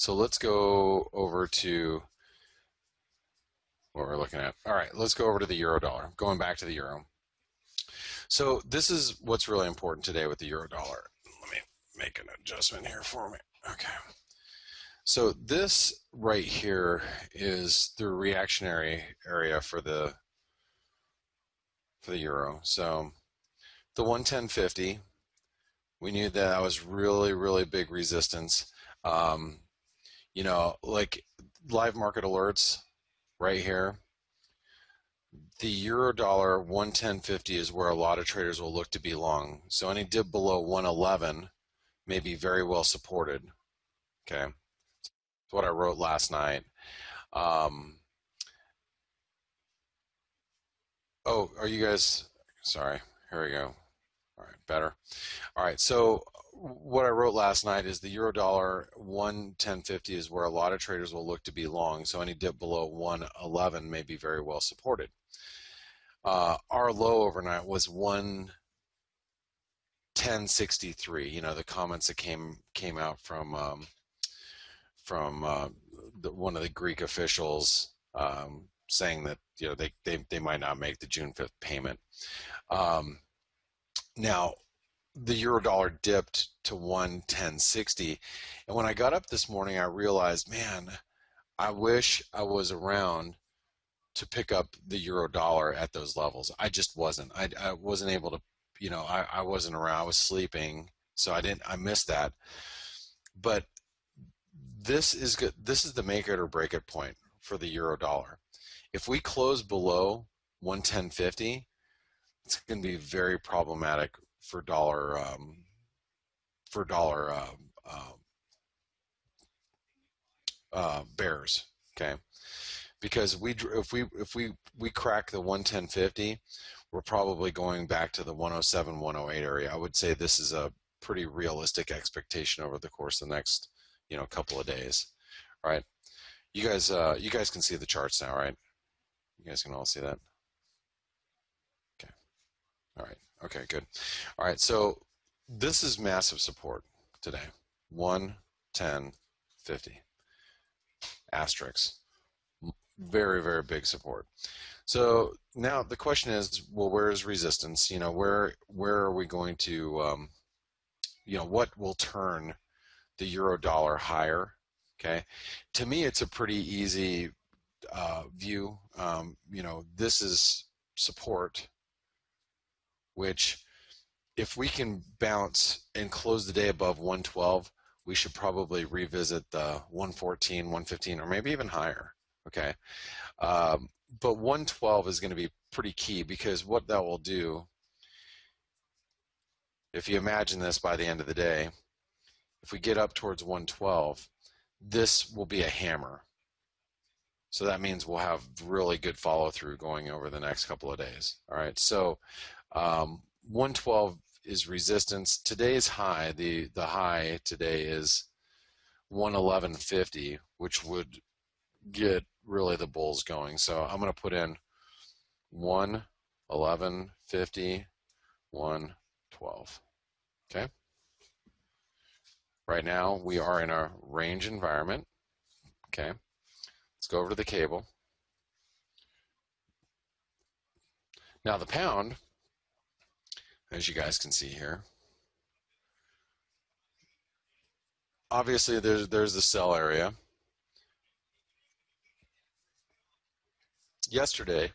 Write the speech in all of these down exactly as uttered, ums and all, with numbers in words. So let's go over to what we're looking at. All right, let's go over to the euro dollar, going back to the euro. So this is what's really important today with the euro dollar. Let me make an adjustment here for me. Okay. So this right here is the reactionary area for the for the euro. So the one ten fifty, we knew that that was really, really big resistance. Um, you know, like live market alerts right here. The euro dollar one ten fifty is where a lot of traders will look to be long. So any dip below one eleven may be very well supported. Okay, that's what I wrote last night. Um, oh, are you guys? Sorry, here we go. All right, better. All right, so what I wrote last night is the euro dollar one ten fifty is where a lot of traders will look to be long. So any dip below one eleven may be very well supported. Uh, our low overnight was one ten sixty-three. You know, the comments that came came out from um, from uh, the, one of the Greek officials um, saying that, you know, they, they they might not make the June fifth payment. Um, now the euro dollar dipped to one ten sixty, and when I got up this morning, I realized, man, I wish I was around to pick up the euro dollar at those levels. I just wasn't. I, I wasn't able to, you know, I, I wasn't around. I was sleeping, so I didn't. I missed that. But this is good. This is the make it or break it point for the euro dollar. If we close below one ten fifty, it's going to be very problematic for dollar um, for dollar uh, uh, uh, bears. Okay, because we if we if we we crack the one ten fifty, we're probably going back to the one oh seven, one oh eight area. I would say this is a pretty realistic expectation over the course of the next, you know, couple of days. All right, you guys, uh, you guys can see the charts now, right? You guys can all see that. All right, okay, good. All right, so this is massive support today, one ten fifty, asterisk, very, very big support. So now the question is, well, where is resistance? You know, where where are we going to, um, you know, what will turn the euro dollar higher, okay? To me, it's a pretty easy uh, view. Um, you know, this is support, which if we can bounce and close the day above one twelve, we should probably revisit the one fourteen, one fifteen, or maybe even higher, okay? Um, but one twelve is going to be pretty key, because what that will do, if you imagine this by the end of the day, if we get up towards one twelve, this will be a hammer. So that means we'll have really good follow-through going over the next couple of days, all right? So Um, one twelve is resistance. Today's high, the, the high today is one eleven fifty, which would get really the bulls going. So I'm going to put in one eleven fifty, one twelve, okay? Right now we are in a range environment, okay? Let's go over to the cable. Now the pound, as you guys can see here, obviously there's there's the sell area. Yesterday,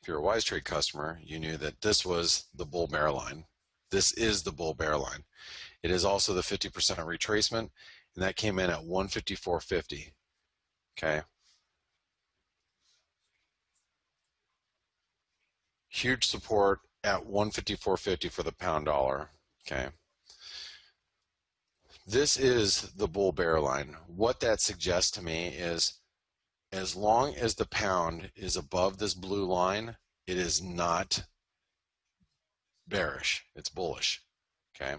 if you're a WizeTrade customer, you knew that this was the bull bear line. This is the bull bear line. It is also the fifty percent retracement, and that came in at one fifty-four fifty. Okay. Huge support at one fifty-four fifty for the pound dollar, okay? This is the bull bear line. What that suggests to me is, as long as the pound is above this blue line, it is not bearish, it's bullish, okay?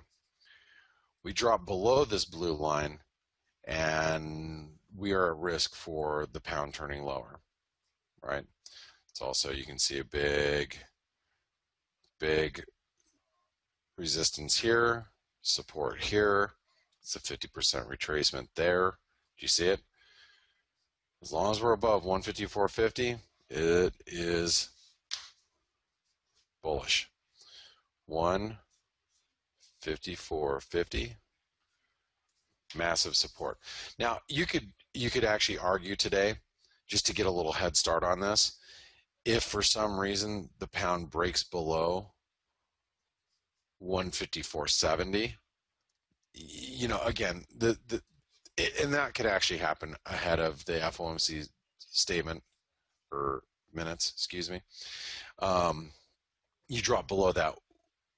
We drop below this blue line and we are at risk for the pound turning lower, right? It's also, you can see a big, big resistance here, support here. It's a fifty percent retracement there. Do you see it? As long as we're above one fifty-four fifty, it is bullish. one fifty-four fifty, massive support. Now you could you could actually argue today, just to get a little head start on this, if for some reason the pound breaks below one fifty-four seventy, you know, again, the, the it, and that could actually happen ahead of the F O M C statement or minutes, excuse me. Um, you drop below that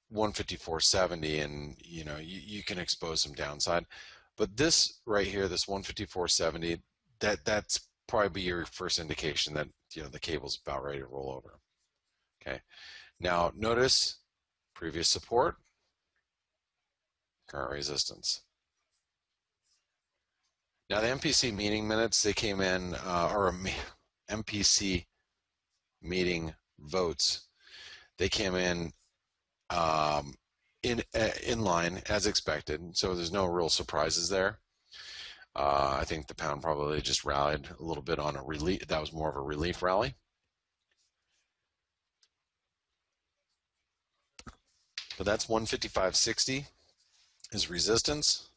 one fifty-four seventy, and you know you, you can expose some downside. But this right here, this one fifty-four seventy, that that's probably your first indication that you know the cable's about ready to roll over. Okay, now notice previous support, current resistance. Now the M P C meeting minutes, they came in, uh, or M P C meeting votes, they came in um, in uh, in line as expected. So there's no real surprises there. Uh, I think the pound probably just rallied a little bit on a relief. That was more of a relief rally. But that's one fifty-five sixty is resistance,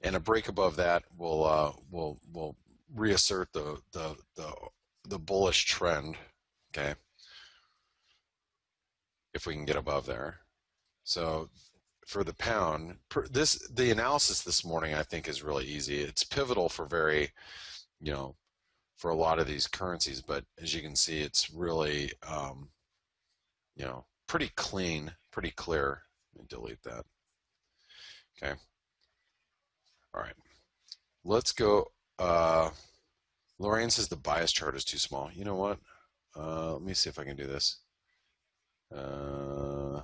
and a break above that will uh, will will reassert the the the the bullish trend. Okay, if we can get above there. So for the pound, this the analysis this morning I think is really easy. It's pivotal for very, you know, for a lot of these currencies. But as you can see, it's really, um, you know, pretty clean, pretty clear. Let me delete that. Okay. All right. Let's go. Uh, Lorraine says the bias chart is too small. You know what? Uh, let me see if I can do this. Uh,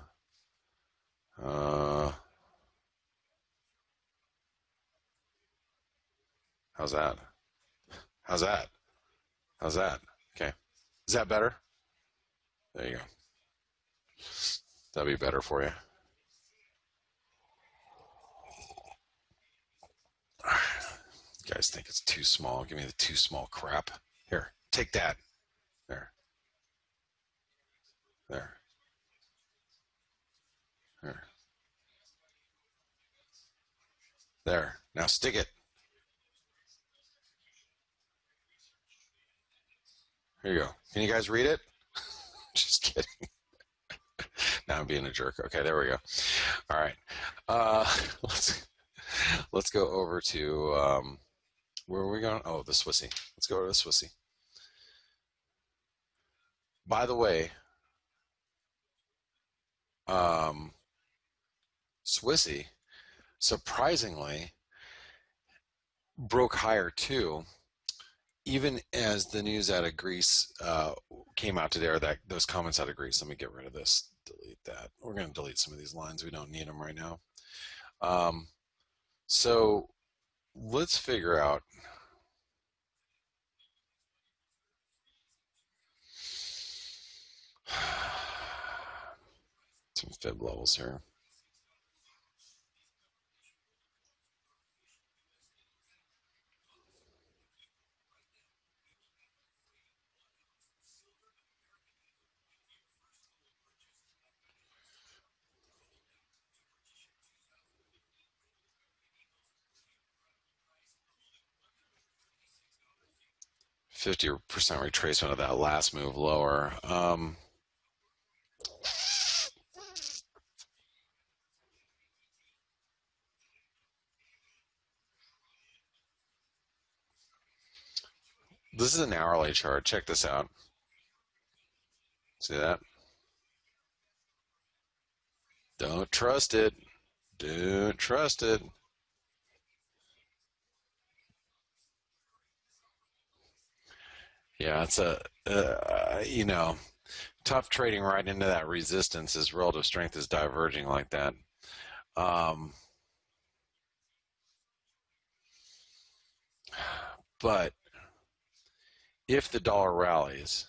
uh, how's that? How's that? How's that? Okay. Is that better? There you go. That'll be better for you. You guys think it's too small. Give me the too small crap. Here, take that. There. There. There. There. Now stick it. Here you go. Can you guys read it? Just kidding. Now I'm being a jerk. Okay, there we go. All right. Uh, let's let's go over to um, where are we going? Oh, the Swissy. Let's go to the Swissy. By the way, um, Swissy surprisingly broke higher too, even as the news out of Greece uh, came out today, or that those comments out of Greece. Let me get rid of this. Delete that. We're going to delete some of these lines. We don't need them right now. Um, so let's figure out. Some fib levels here. fifty percent retracement of that last move lower. Um, This is an hourly chart. Check this out. See that? Don't trust it. Don't trust it. Yeah, it's a, uh, you know, tough trading right into that resistance as relative strength is diverging like that. Um, but if the dollar rallies,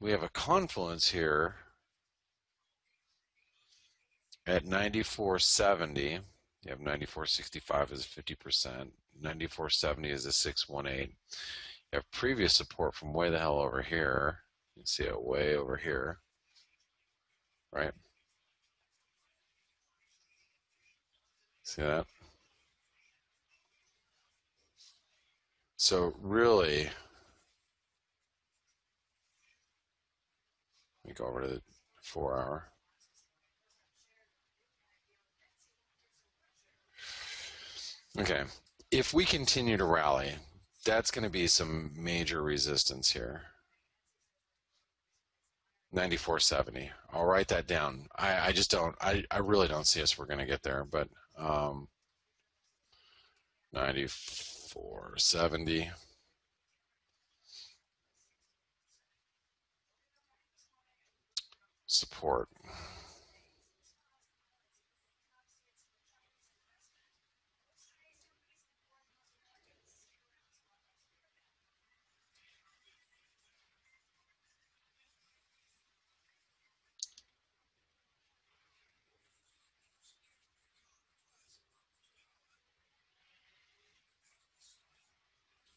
we have a confluence here at ninety-four seventy, you have ninety-four sixty-five as fifty percent, ninety-four seventy is a six one eight. You have previous support from way the hell over here. You can see it way over here, right? See that? So really, let me go over to the four hour. Okay, if we continue to rally, that's going to be some major resistance here. ninety-four seventy. I'll write that down. I, I just don't, I, I really don't see us we're going to get there, but um, ninety-four seventy. Support.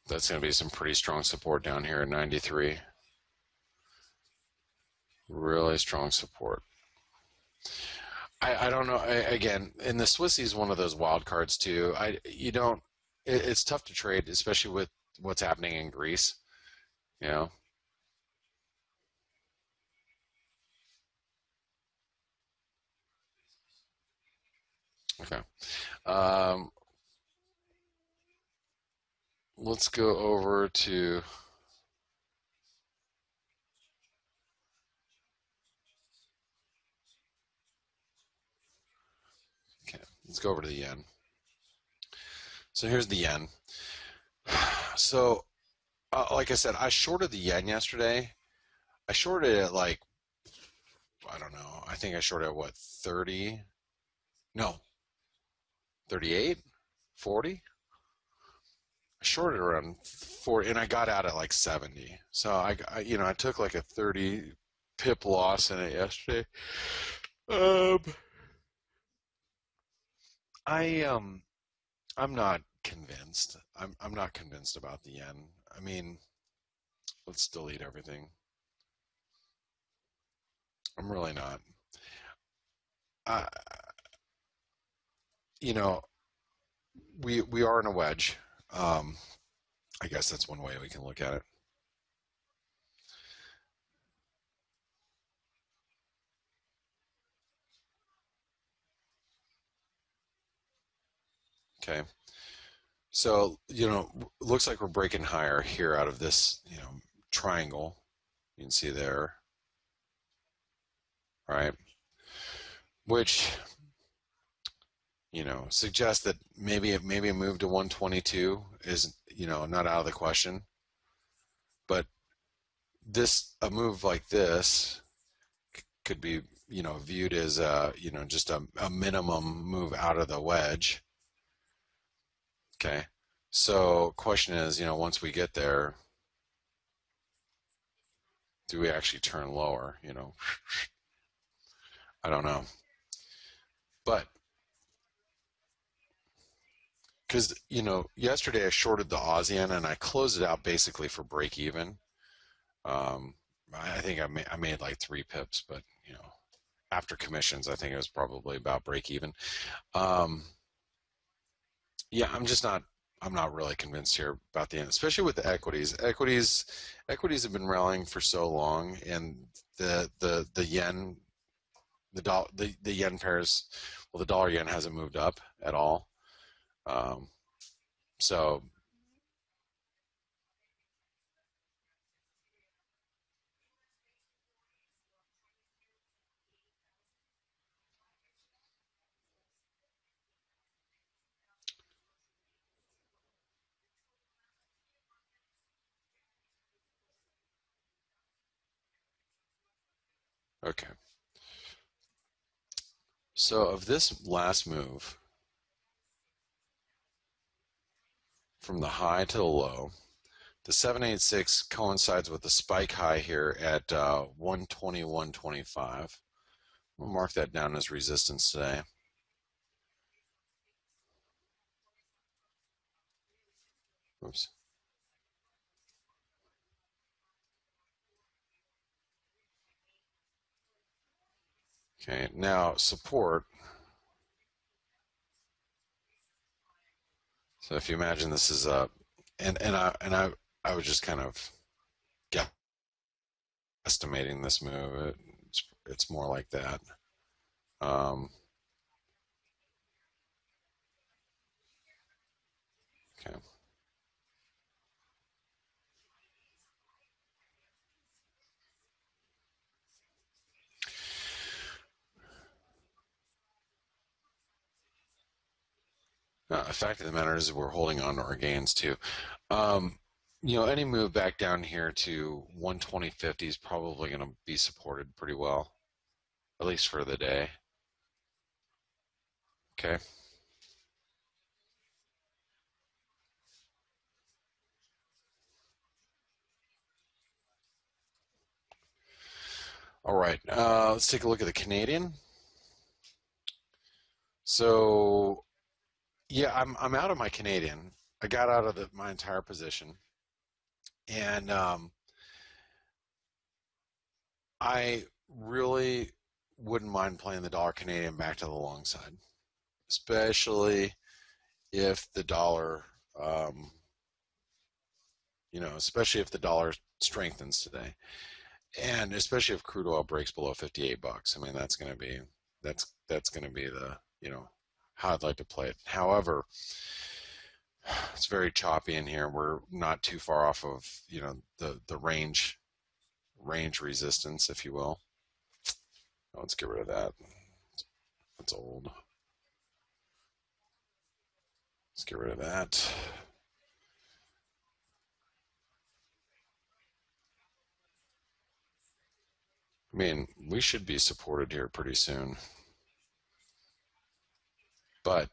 That's going to be some pretty strong support down here at ninety-three. Really strong support. I, I don't know. I, again, and the Swissy is one of those wild cards too. I you don't. It, it's tough to trade, especially with what's happening in Greece. You know. Okay. Um, Let's go over to okay. Let's go over to the yen. So here's the yen. So, uh, like I said, I shorted the yen yesterday. I shorted it at like I don't know. I think I shorted at what thirty? No, thirty-eight, forty. Shorted around forty, and I got out at like seventy. So I, I, you know, I took like a thirty pip loss in it yesterday. Um, I um, I'm not convinced. I'm I'm not convinced about the yen. I mean, let's delete everything. I'm really not. I, you know, we we are in a wedge. Um, I guess that's one way we can look at it. Okay, so you know, looks like we're breaking higher here out of this, you know, triangle. You can see there, right? Which, you know, suggest that maybe it, maybe a move to one twenty-two is, you know, not out of the question. But this, a move like this could be, you know, viewed as a, you know, just a, a minimum move out of the wedge. Okay. So question is, you know, once we get there, do we actually turn lower? You know, I don't know. But because, you know, yesterday I shorted the Aussie yen and I closed it out basically for break even. Um, I think I, ma I made like three pips, but, you know, after commissions, I think it was probably about break even. Um, yeah, I'm just not, I'm not really convinced here about the end, especially with the equities. Equities, equities have been rallying for so long, and the the the yen, the dollar, the the yen pairs, well, the dollar yen hasn't moved up at all. Um, so okay. So of this last move, from the high to the low, the seven eighty-six coincides with the spike high here at uh, one twenty-one twenty-five. We'll mark that down as resistance today. Oops. Okay, now support. So if you imagine this is a, and and I and I I was just kind of guess estimating this move. It's it's more like that. Um, okay. Uh, the fact of the matter is we're holding on to our gains too. Um, you know, any move back down here to one twenty fifty is probably going to be supported pretty well, at least for the day. Okay. All right. Uh, let's take a look at the Canadian. So. Yeah, I'm I'm out of my Canadian. I got out of the, my entire position, and um, I really wouldn't mind playing the dollar Canadian back to the long side, especially if the dollar, um, you know, especially if the dollar strengthens today, and especially if crude oil breaks below fifty-eight bucks. I mean, that's going to be that's that's going to be the you know. how I'd like to play it. However, it's very choppy in here. We're not too far off of you know the the range range resistance, if you will. Let's get rid of that. That's old. Let's get rid of that. I mean, we should be supported here pretty soon. But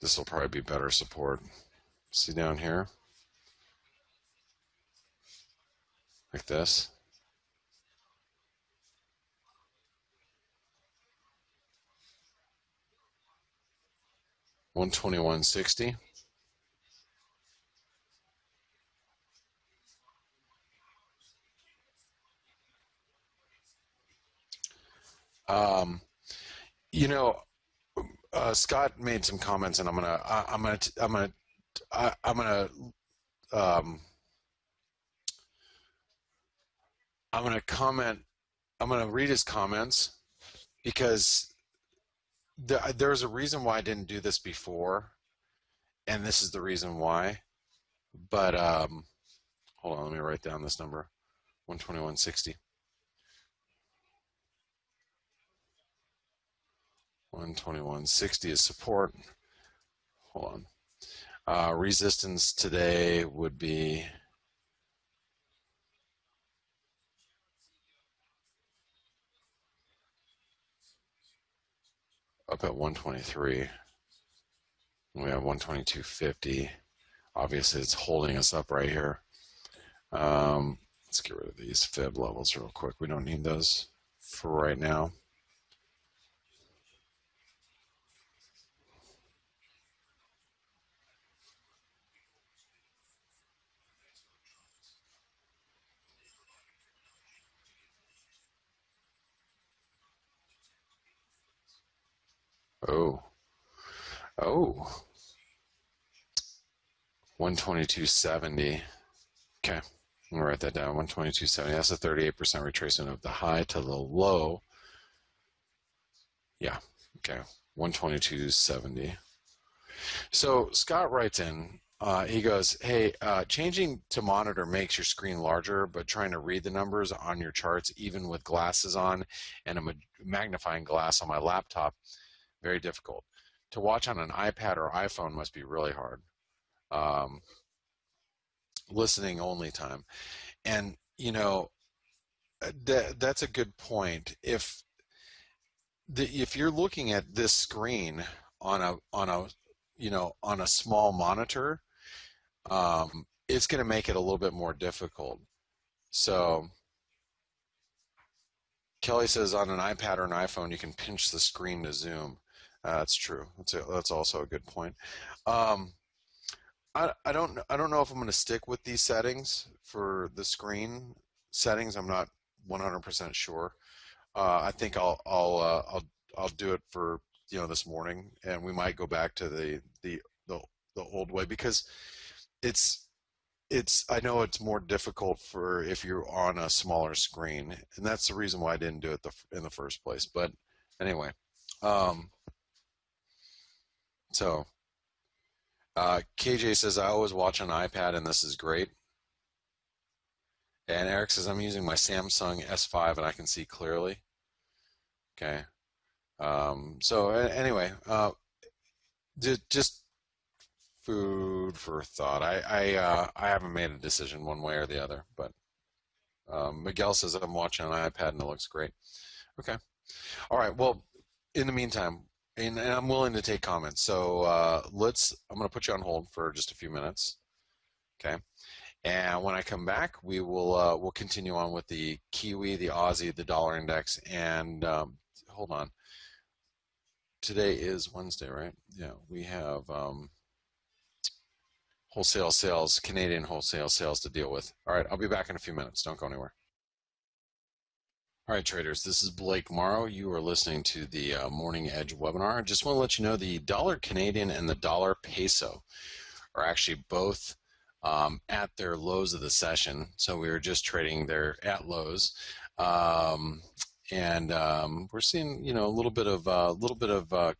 this will probably be better support. See down here? Like this. one twenty-one sixty. Um, you know, uh, Scott made some comments, and I'm gonna, I, I'm gonna, I'm gonna, I, I'm gonna, um, I'm gonna comment. I'm gonna read his comments because the, there's a reason why I didn't do this before, and this is the reason why. But um, hold on, let me write down this number: one twenty-one sixty. one twenty-one sixty is support. Hold on. Uh, resistance today would be up at one twenty-three. We have one twenty-two fifty. Obviously, it's holding us up right here. Um, let's get rid of these fib levels real quick. We don't need those for right now. Oh, oh, one twenty-two seventy. Okay, I'm gonna write that down. one twenty-two seventy. That's a thirty-eight percent retracement of the high to the low. Yeah, okay, one twenty-two seventy. So Scott writes in. Uh, he goes, hey, uh, changing to monitor makes your screen larger, but trying to read the numbers on your charts, even with glasses on and a magnifying glass on my laptop, very difficult. To watch on an iPad or iPhone must be really hard. Um, listening only time. And, you know, that, that's a good point. If the, if you're looking at this screen on a, on a you know, on a small monitor, um, it's going to make it a little bit more difficult. So Kelly says on an iPad or an iPhone you can pinch the screen to zoom. Uh, that's true. That's a, that's also a good point. Um, I, I don't I don't know if I'm going to stick with these settings for the screen settings. I'm not one hundred percent sure. Uh, I think I'll I'll uh, I'll I'll do it for you know this morning, and we might go back to the the the, the old way because it's. It's. I know it's more difficult for if you're on a smaller screen, and that's the reason why I didn't do it the, in the first place. But anyway, um, so uh, K J says I always watch on iPad, and this is great. And Eric says I'm using my Samsung S five, and I can see clearly. Okay. Um, so uh, anyway, uh, just. Food for thought. I I, uh, I haven't made a decision one way or the other, but um, Miguel says I'm watching on an iPad and it looks great. Okay, all right. Well, in the meantime, and, and I'm willing to take comments. So uh, let's. I'm going to put you on hold for just a few minutes. Okay, and when I come back, we will uh, we'll continue on with the Kiwi, the Aussie, the dollar index, and um, hold on. Today is Wednesday, right? Yeah, we have. Um, Wholesale sales, Canadian wholesale sales to deal with. All right, I'll be back in a few minutes. Don't go anywhere. All right, traders, this is Blake Morrow. You are listening to the uh, Morning Edge webinar. Just want to let you know the dollar Canadian and the dollar peso are actually both um, at their lows of the session. So we were just trading there at lows, um, and um, we're seeing you know a little bit of a uh, little bit of. Uh,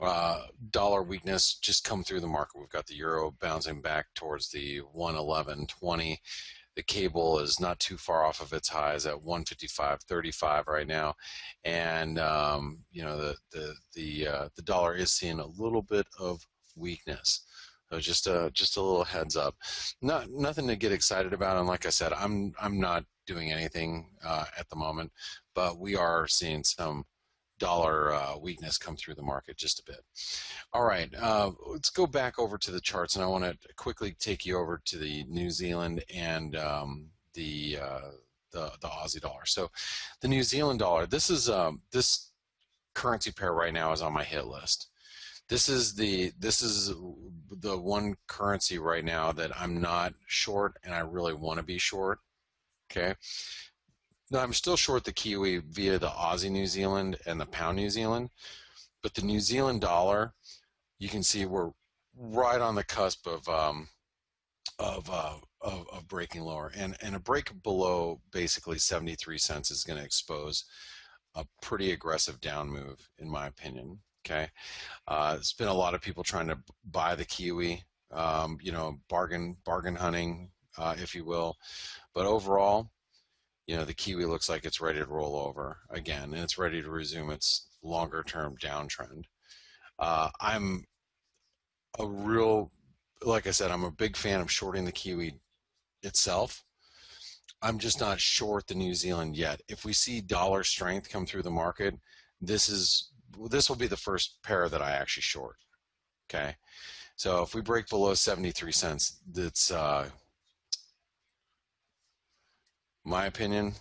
Uh, dollar weakness just come through the market. We've got the euro bouncing back towards the one eleven twenty. The cable is not too far off of its highs at one fifty-five thirty-five right now, and um, you know the the the uh, the dollar is seeing a little bit of weakness. So just a just a little heads up. Not nothing to get excited about. And like I said, I'm I'm not doing anything uh, at the moment, but we are seeing some. Dollar uh, weakness come through the market just a bit. All right, uh, let's go back over to the charts, and I want to quickly take you over to the New Zealand and um, the, uh, the the Aussie dollar. So, the New Zealand dollar. This is um, this currency pair right now is on my hit list. This is the this is the one currency right now that I'm not short, and I really want to be short. Okay. No, I'm still short the Kiwi via the Aussie New Zealand and the Pound New Zealand, but the New Zealand dollar, you can see we're right on the cusp of um, of, uh, of of breaking lower, and and a break below basically seventy-three cents is going to expose a pretty aggressive down move, in my opinion. Okay, uh, it's been a lot of people trying to buy the Kiwi, um, you know, bargain bargain hunting, uh, if you will, but overall. You know, the Kiwi looks like it's ready to roll over again, and it's ready to resume its longer-term downtrend. Uh, I'm a real, like I said, I'm a big fan of shorting the Kiwi itself. I'm just not short the New Zealand yet. If we see dollar strength come through the market, this is this will be the first pair that I actually short. Okay, so if we break below seventy-three cents, that's uh, my opinion,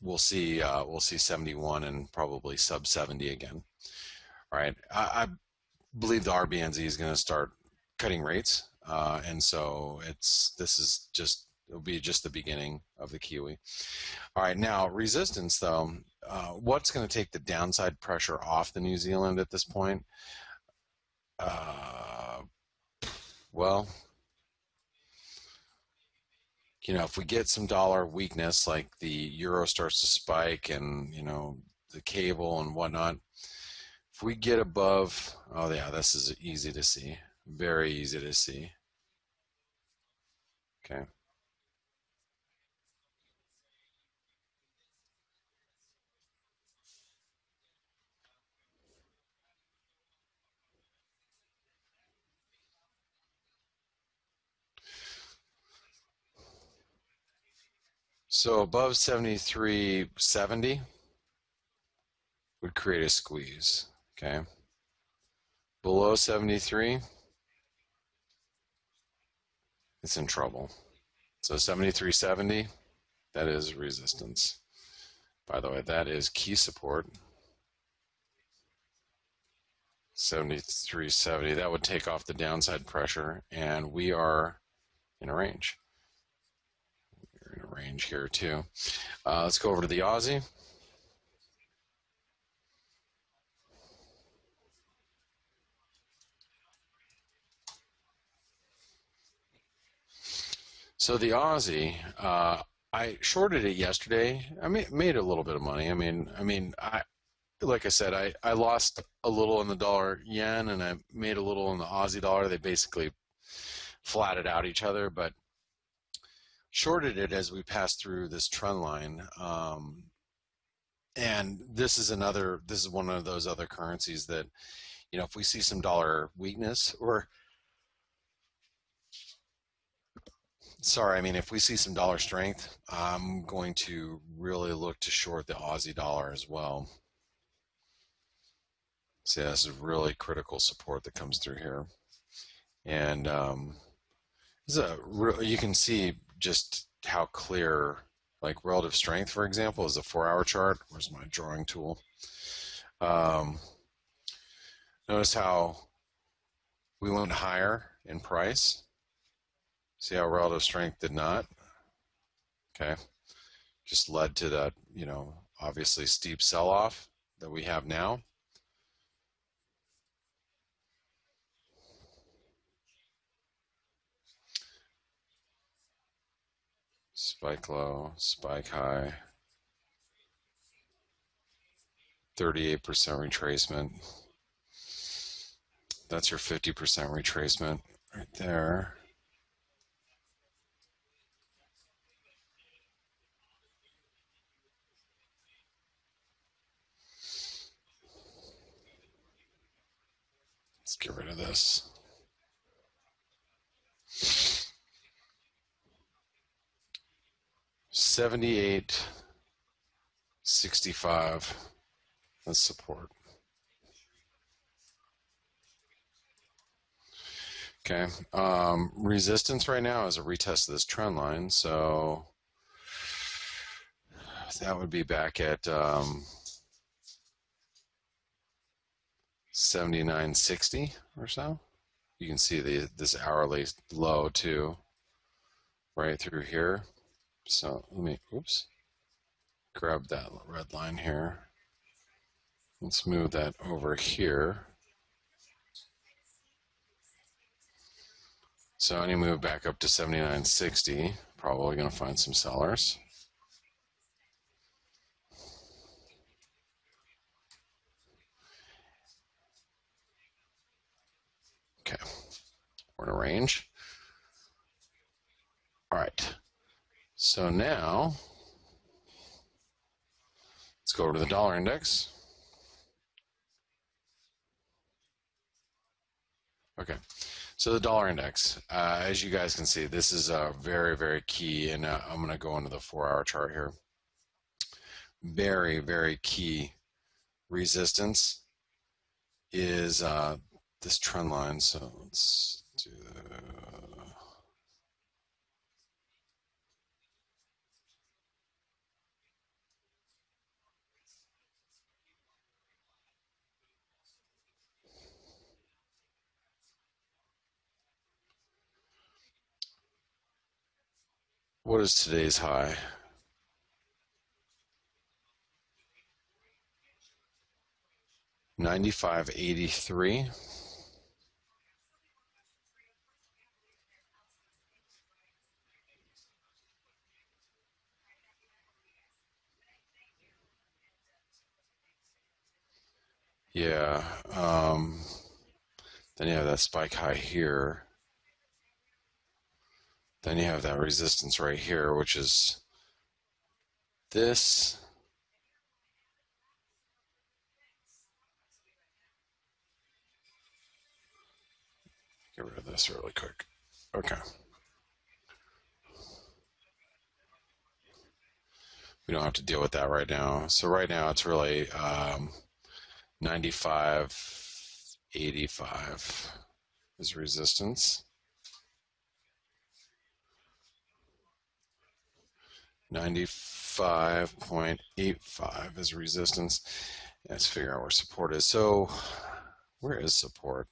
we'll see. Uh, we'll see seventy-one and probably sub seventy again. All right. I, I believe the R B N Z is going to start cutting rates, uh, and so it's this is just it'll be just the beginning of the Kiwi. All right. Now resistance, though, uh, what's going to take the downside pressure off the New Zealand at this point? Uh, well. You know, if we get some dollar weakness, like the euro starts to spike, and you know the cable and whatnot, if we get above, oh yeah, this is easy to see, very easy to see. Okay. So above seventy-three seventy would create a squeeze, okay? Below seventy-three, it's in trouble. So seventy-three seventy, that is resistance. By the way, that is key support. seventy-three seventy, that would take off the downside pressure, and we are in a range. We're in a range here too. Uh, let's go over to the Aussie. So the Aussie, uh, I shorted it yesterday. I made a little bit of money. I mean, I mean, I like I said, I, I lost a little in the dollar yen, and I made a little in the Aussie dollar. They basically flatted out each other, but shorted it as we passed through this trend line. Um, and this is another. This is one of those other currencies that, you know, if we see some dollar weakness or Sorry, I mean, if we see some dollar strength, I'm going to really look to short the Aussie dollar as well. See, that's a really critical support that comes through here. And um, this is a, you can see just how clear, like relative strength, for example, is a four-hour chart. Where's my drawing tool? Um, notice how we went higher in price. See how relative strength did not? Okay. Just led to that, you know, obviously steep sell-off that we have now. Spike low, spike high. thirty-eight percent retracement. That's your fifty percent retracement right there. Let's get rid of this. seventy-eight sixty-five, that's support. Okay, um, resistance right now is a retest of this trend line, so that would be back at um, seventy-nine sixty or so. You can see the this hourly low too, right through here. So let me, oops, grab that red line here. Let's move that over here. So any move back up to seventy-nine sixty, probably going to find some sellers. Okay, we're in a range. All right, so now let's go over to the dollar index. Okay, so the dollar index, uh, as you guys can see, this is a uh, very, very key, and uh, I'm going to go into the four-hour chart here. Very, very key resistance is uh, this trend line, so let's do uh, what is today's high? ninety-five eighty-three. Yeah, um, then you have that spike high here. Then you have that resistance right here, which is this. Get rid of this really quick. Okay. We don't have to deal with that right now. So right now it's really... Um, ninety-five eighty-five is resistance. ninety-five point eight five is resistance. Let's figure out where support is. So where is support?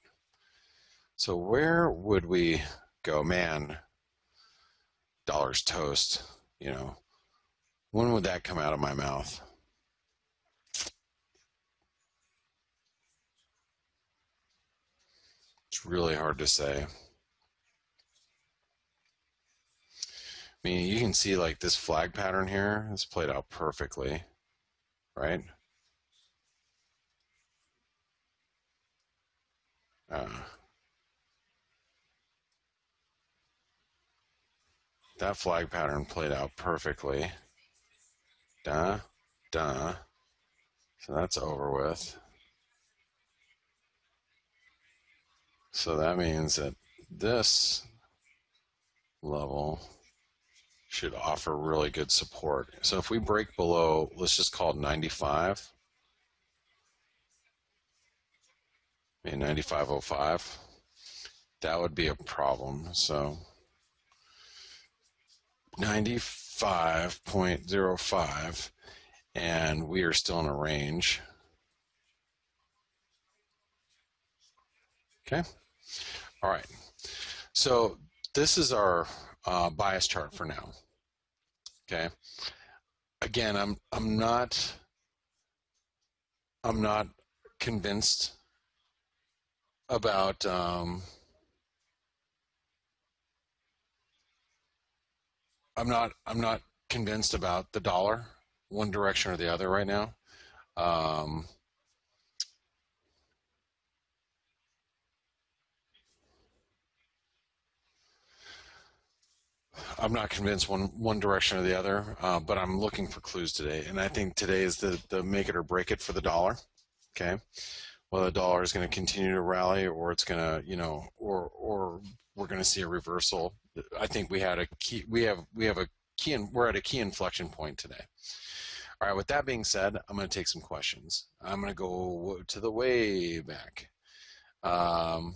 So where would we go? Man, dollars toast, you know. When would that come out of my mouth? It's really hard to say. I mean, you can see like this flag pattern here, it's played out perfectly, right? Uh, that flag pattern played out perfectly. Duh, duh. So that's over with. So that means that this level should offer really good support. So if we break below, let's just call it ninety-five. I mean, ninety-five oh five. That would be a problem. So ninety-five point oh five, and we are still in a range. Okay. All right. So this is our uh, bias chart for now. Okay. Again, I'm I'm not I'm not convinced about um, I'm not I'm not convinced about the dollar, one direction or the other right now. Um, I'm not convinced one one direction or the other, uh, but I'm looking for clues today, and I think today is the the make it or break it for the dollar. Okay, well, the dollar is going to continue to rally, or it's going to, you know, or or we're going to see a reversal. I think we had a key. We have we have a key, and we're at a key inflection point today. All right. With that being said, I'm going to take some questions. I'm going to go to the way back. Um,